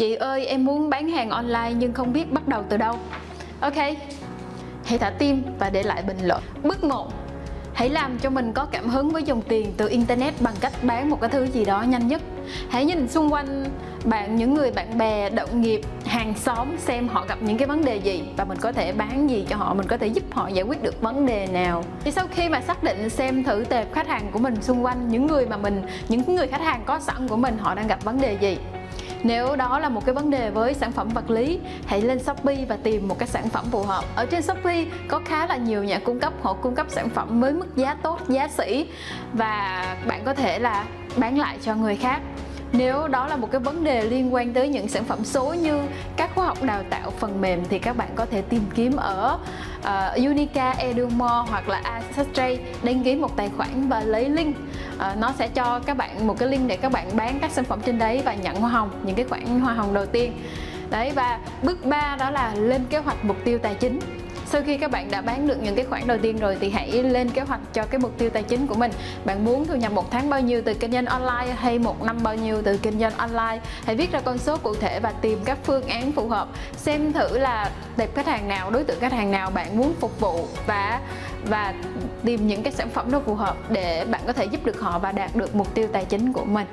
Chị ơi, em muốn bán hàng online nhưng không biết bắt đầu từ đâu. Ok, hãy thả tim và để lại bình luận. Bước 1, hãy làm cho mình có cảm hứng với dòng tiền từ internet bằng cách bán một cái thứ gì đó nhanh nhất. Hãy nhìn xung quanh bạn, những người bạn bè, đồng nghiệp, hàng xóm xem họ gặp những cái vấn đề gì và mình có thể bán gì cho họ, mình có thể giúp họ giải quyết được vấn đề nào. Thì sau khi mà xác định xem thử tệp khách hàng của mình xung quanh, những người khách hàng có sẵn của mình họ đang gặp vấn đề gì. Nếu đó là một cái vấn đề với sản phẩm vật lý, hãy lên Shopee và tìm một cái sản phẩm phù hợp. Ở trên Shopee có khá là nhiều nhà cung cấp, họ cung cấp sản phẩm với mức giá tốt, giá sỉ và bạn có thể là bán lại cho người khác. Nếu đó là một cái vấn đề liên quan tới những sản phẩm số như các khóa học đào tạo phần mềm thì các bạn có thể tìm kiếm ở Unica, Edumo hoặc là Asstray, đăng ký một tài khoản và lấy link. Nó sẽ cho các bạn một cái link để các bạn bán các sản phẩm trên đấy và nhận hoa hồng, những cái khoản hoa hồng đầu tiên. Đấy, và bước 3 đó là lên kế hoạch mục tiêu tài chính. Sau khi các bạn đã bán được những cái khoản đầu tiên rồi thì hãy lên kế hoạch cho cái mục tiêu tài chính của mình. Bạn muốn thu nhập một tháng bao nhiêu từ kinh doanh online hay một năm bao nhiêu từ kinh doanh online. Hãy viết ra con số cụ thể và tìm các phương án phù hợp. Xem thử là tệp khách hàng nào, đối tượng khách hàng nào bạn muốn phục vụ và tìm những cái sản phẩm nó phù hợp để bạn có thể giúp được họ và đạt được mục tiêu tài chính của mình.